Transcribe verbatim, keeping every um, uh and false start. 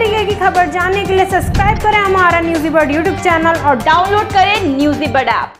तरीके की खबर जानने के लिए सब्सक्राइब करें हमारा न्यूजीबर्ड YouTube चैनल और डाउनलोड करें न्यूजीबर्ड ऐप।